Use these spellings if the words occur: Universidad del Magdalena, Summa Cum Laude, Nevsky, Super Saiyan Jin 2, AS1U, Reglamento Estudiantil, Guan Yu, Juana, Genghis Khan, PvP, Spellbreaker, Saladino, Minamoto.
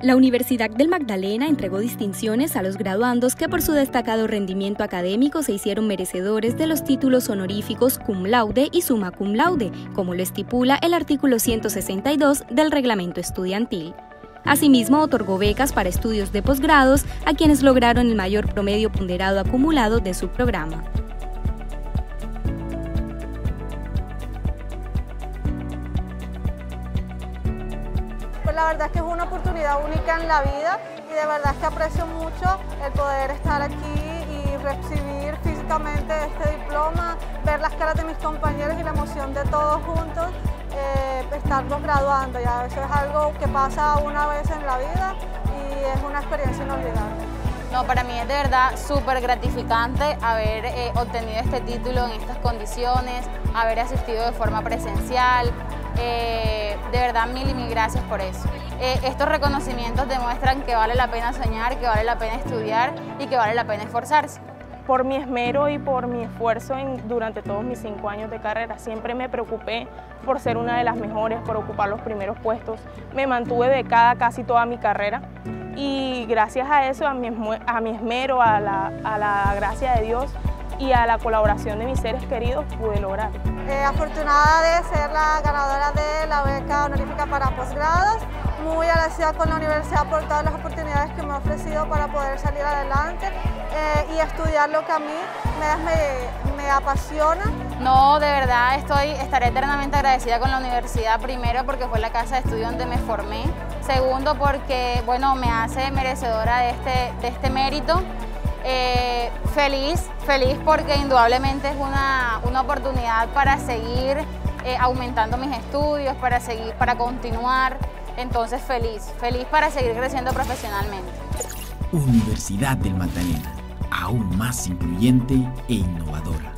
La Universidad del Magdalena entregó distinciones a los graduandos que por su destacado rendimiento académico se hicieron merecedores de los títulos honoríficos Cum Laude y Summa Cum Laude, como lo estipula el artículo 162 del reglamento estudiantil. Asimismo, otorgó becas para estudios de posgrados a quienes lograron el mayor promedio ponderado acumulado de su programa. Pues la verdad es que es una oportunidad única en la vida y de verdad es que aprecio mucho el poder estar aquí y recibir físicamente este diploma, ver las caras de mis compañeros y la emoción de todos juntos, estarnos graduando. Ya eso es algo que pasa una vez en la vida y es una experiencia inolvidable. No, para mí es de verdad súper gratificante haber obtenido este título en estas condiciones, haber asistido de forma presencial. De verdad, mil gracias por eso. Estos reconocimientos demuestran que vale la pena soñar, que vale la pena estudiar y que vale la pena esforzarse. Por mi esmero y por mi esfuerzo durante todos mis 5 años de carrera, siempre me preocupé por ser una de las mejores, por ocupar los primeros puestos. Me mantuve becada casi toda mi carrera y gracias a eso, a mi esmero, a la gracia de Dios, y a la colaboración de mis seres queridos pude lograr. Afortunada de ser la ganadora de la beca honorífica para posgrados, muy agradecida con la universidad por todas las oportunidades que me ha ofrecido para poder salir adelante y estudiar lo que a mí me apasiona. No, de verdad estaré eternamente agradecida con la universidad, primero porque fue la casa de estudio donde me formé, segundo porque bueno, me hace merecedora de este mérito. Feliz porque indudablemente es una oportunidad para seguir aumentando mis estudios, para continuar, entonces feliz para seguir creciendo profesionalmente. Universidad del Magdalena, aún más incluyente e innovadora.